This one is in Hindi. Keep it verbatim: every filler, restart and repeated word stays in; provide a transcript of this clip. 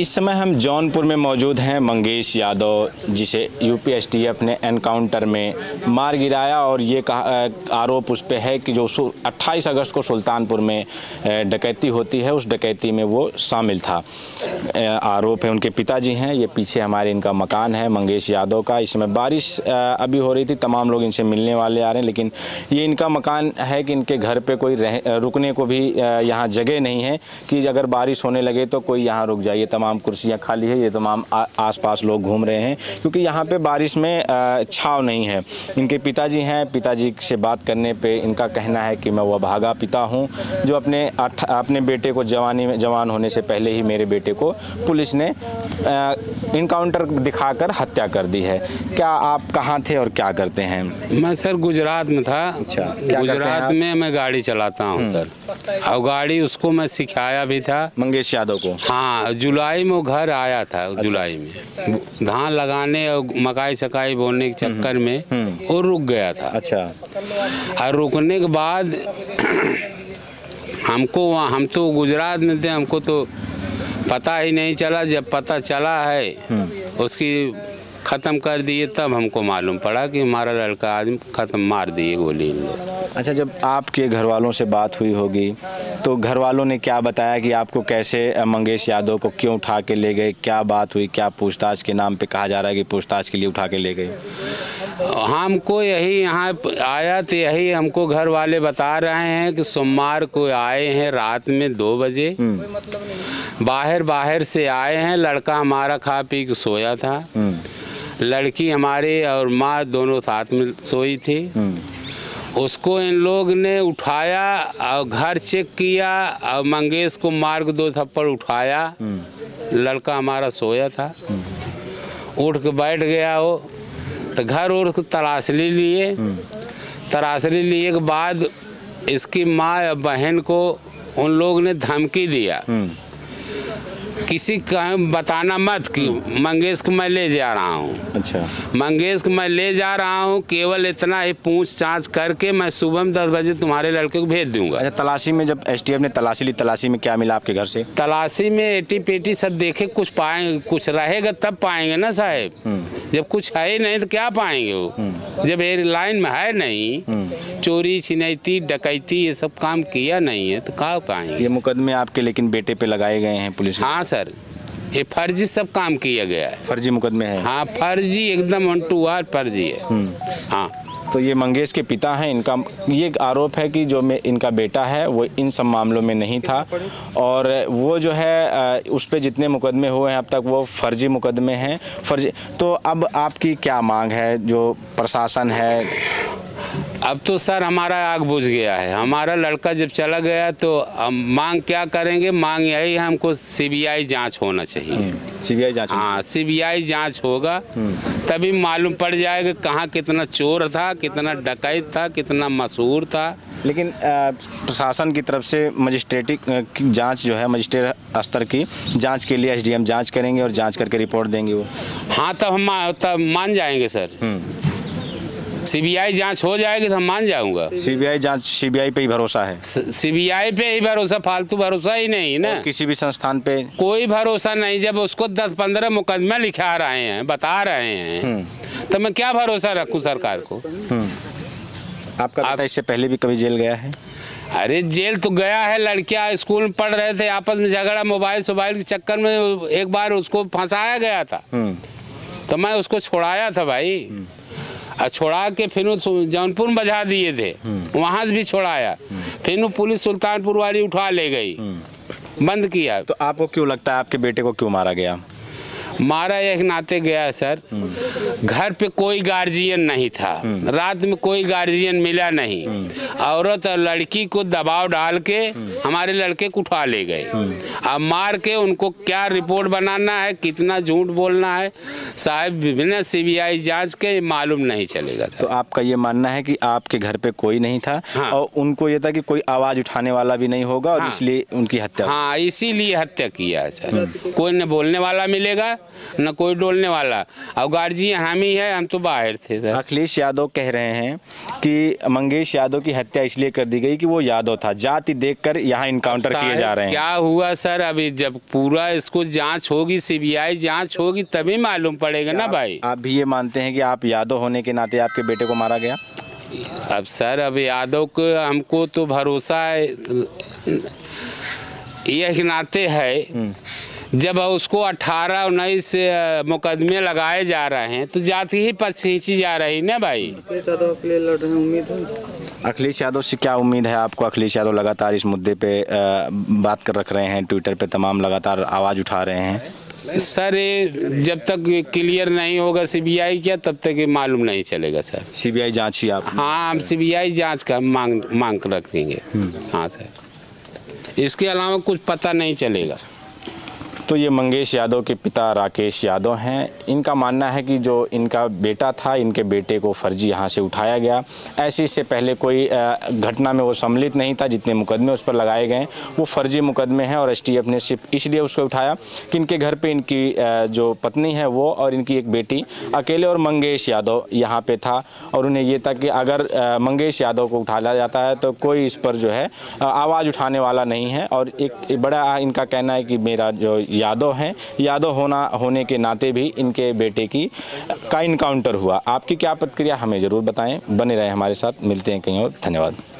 इस समय हम जौनपुर में मौजूद हैं। मंगेश यादव जिसे U P S T F ने एनकाउंटर में मार गिराया और ये कहा आरोप उस पर है कि जो अट्ठाईस अगस्त को सुल्तानपुर में डकैती होती है उस डकैती में वो शामिल था। आरोप है उनके पिताजी हैं। ये पीछे हमारे इनका मकान है मंगेश यादव का। इस समय बारिश अभी हो रही थी, तमाम लोग इनसे मिलने वाले आ रहे हैं, लेकिन ये इनका मकान है कि इनके घर पर कोई रह रुकने को भी यहाँ जगह नहीं है कि अगर बारिश होने लगे तो कोई यहाँ रुक जाए। तमाम कुर्सियां खाली है, ये तमाम आसपास लोग घूम रहे हैं क्योंकि यहाँ पे बारिश में छाव नहीं है। इनके पिताजी हैं, पिताजी से बात करने पे इनका कहना है कि मैं वह भागा पिता हूँ जो अपने अपने बेटे को जवानी में जवान होने से पहले ही मेरे बेटे को पुलिस ने इनकाउंटर दिखाकर हत्या कर दी है। क्या आप कहाँ थे और क्या करते हैं? मैं सर गुजरात में था। अच्छा, गुजरात में मैं गाड़ी चलाता हूँ सर, और गाड़ी उसको मैं सिखाया भी था मंगेश यादव को। हाँ, जुलाई जुलाई में वो घर आया था। अच्छा। जुलाई में धान लगाने और मकाई सकाई बोने के चक्कर में वो रुक गया था। अच्छा। और रुकने के बाद हमको हम तो गुजरात में थे, हमको तो पता ही नहीं चला। जब पता चला है उसकी ख़त्म कर दिए, तब हमको मालूम पड़ा कि हमारा लड़का आज ख़त्म मार दिए गोली। अच्छा, जब आपके घर वालों से बात हुई होगी तो घर वालों ने क्या बताया कि आपको कैसे मंगेश यादव को क्यों उठा के ले गए? क्या बात हुई? क्या पूछताछ के नाम पे कहा जा रहा है कि पूछताछ के लिए उठा के ले गए? हमको यही यहाँ आया तो यही हमको घर वाले बता रहे हैं कि सोमवार को आए हैं रात में दो बजे, बाहर बाहर से आए हैं। लड़का हमारा खा पी के सोया था, लड़की हमारे और माँ दोनों साथ में सोई थी। उसको इन लोग ने उठाया और घर चेक किया और मंगेश को मार के दो थप्पड़ उठाया। लड़का हमारा सोया था, उठ के बैठ गया। वो तो घर और तरासली लिए, तरासली लिए के बाद इसकी माँ और बहन को उन लोग ने धमकी दिया, किसी का बताना मत कि मंगेश को मैं ले जा रहा हूँ। अच्छा। मंगेश को मैं ले जा रहा हूँ, केवल इतना ही पूछ ताछ करके मैं सुबह में दस बजे तुम्हारे लड़के को भेज दूंगा। अच्छा, तलाशी में जब एस टी एफ ने तलाशी ली, तलाशी में क्या मिला आपके घर से? तलाशी में एटी पेटी सब देखे, कुछ पाएंगे, कुछ रहेगा तब पाएंगे ना साहब। जब कुछ है ही नहीं तो क्या पाएंगे? वो जब एयरलाइन में है नहीं, चोरी छिनैती डकैती ये सब काम किया नहीं है तो क्या पाएंगे? ये मुकदमे आपके लेकिन बेटे पे लगाए गए हैं पुलिस? हाँ सर, ये फर्जी सब काम किया गया है, फर्जी मुकदमे हैं। हाँ, फर्जी एकदम वन टू आर फर्जी है। हाँ, तो ये मंगेश के पिता हैं। इनका ये आरोप है कि जो मैं इनका बेटा है वो इन सब मामलों में नहीं था और वो जो है उस पर जितने मुकदमे हुए हैं अब तक वो फर्जी मुकदमे हैं। फर्जी। तो अब आपकी क्या मांग है? जो प्रशासन है अब तो सर हमारा आग बुझ गया है। हमारा लड़का जब चला गया तो हम मांग क्या करेंगे? मांग यही है, हमको सीबीआई जांच होना चाहिए। सीबीआई जांच? हाँ, सीबीआई जांच होगा तभी मालूम पड़ जाएगा कहाँ कितना चोर था, कितना डकैत था, कितना मशहूर था। लेकिन प्रशासन की तरफ से मजिस्ट्रेटिक जांच जो है मजिस्ट्रेट स्तर की जांच के लिए एस डी एम जांच करेंगे और जांच करके रिपोर्ट देंगे वो। हाँ, तब हम तब मान जाएंगे सर। सीबीआई जांच हो जाएगी तो हम मान जाऊंगा। सीबीआई जांच, सीबीआई पे ही भरोसा है? सीबीआई पे ही भरोसा, फालतू भरोसा ही नहीं ना। किसी भी संस्थान पे कोई भरोसा नहीं। जब उसको दस पंद्रह मुकदमा लिखा रहे हैं, बता रहे हैं, तो मैं क्या भरोसा रखूं सरकार को? आपका आप... इससे पहले भी कभी जेल गया है? अरे जेल तो गया है। लड़कियां स्कूल में पढ़ रहे थे, आपस में झगड़ा, मोबाइल सोबाइल के चक्कर में एक बार उसको फंसाया गया था तो मैं उसको छोड़ाया था भाई। छोड़ा के फिर जौनपुर में बजा दिए थे, वहाँ भी छोड़ाया। फिर पुलिस सुल्तानपुर वाली उठा ले गई, बंद किया। तो आपको क्यों लगता है आपके बेटे को क्यों मारा गया? मारा एक नाते गया है सर, घर पे कोई गार्जियन नहीं था, रात में कोई गार्जियन मिला नहीं। औरत और लड़की को दबाव डाल के हमारे लड़के को उठा ले गए। अब मार के उनको क्या रिपोर्ट बनाना है, कितना झूठ बोलना है साहब, बिना सीबीआई जांच के मालूम नहीं चलेगा। तो आपका ये मानना है कि आपके घर पे कोई नहीं था? हाँ। और उनको ये था कि कोई आवाज़ उठाने वाला भी नहीं होगा और हाँ। इसलिए उनकी हत्या? हाँ, इसीलिए हत्या किया है सर। कोई न बोलने वाला मिलेगा, न कोई डोलने वाला, और गार्जियन हम ही है, हम तो बाहर थे। अखिलेश यादव कह रहे हैं कि मंगेश यादव की हत्या इसलिए कर दी गई कि वो यादव था, जाति देखकर यहाँ इनकाउंटर किए जा रहे हैं। क्या हुआ सर, अभी जब पूरा इसको जांच होगी, सीबीआई जांच होगी तभी मालूम पड़ेगा ना भाई। आप भी ये मानते हैं कि आप यादव होने के नाते आपके बेटे को मारा गया? अब सर अब यादव को हमको तो भरोसा है, यह नाते है जब उसको अठारह उन्नीस मुकदमे लगाए जा रहे हैं तो जाति ही पद खींची जा रही ना भाई। अखिलेश यादव से क्या उम्मीद है आपको? अखिलेश यादव लगातार इस मुद्दे पे बात कर रख रहे हैं, ट्विटर पे तमाम लगातार आवाज़ उठा रहे हैं। सर जब तक क्लियर नहीं होगा सीबीआई क्या तब तक ये मालूम नहीं चलेगा सर। सीबीआई जांच ही आप? हाँ, हम सीबीआई जांच का मांग मांग कर रख देंगे। हाँ सर, इसके अलावा कुछ पता नहीं चलेगा। तो ये मंगेश यादव के पिता राकेश यादव हैं। इनका मानना है कि जो इनका बेटा था, इनके बेटे को फर्जी यहाँ से उठाया गया। ऐसे इससे पहले कोई घटना में वो सम्मिलित नहीं था, जितने मुकदमे उस पर लगाए गए वो फर्जी मुकदमे हैं और एस टी एफ ने सिर्फ इसलिए उसको उठाया कि इनके घर पे इनकी जो पत्नी है वो और इनकी एक बेटी अकेले और मंगेश यादव यहाँ पर था, और उन्हें ये था कि अगर मंगेश यादव को उठा लिया जाता है तो कोई इस पर जो है आवाज़ उठाने वाला नहीं है। और एक बड़ा इनका कहना है कि मेरा जो यादव हैं, यादव होना होने के नाते भी इनके बेटे की का इनकाउंटर हुआ। आपकी क्या प्रतिक्रिया हमें ज़रूर बताएं। बने रहें हमारे साथ, मिलते हैं कहीं और। धन्यवाद।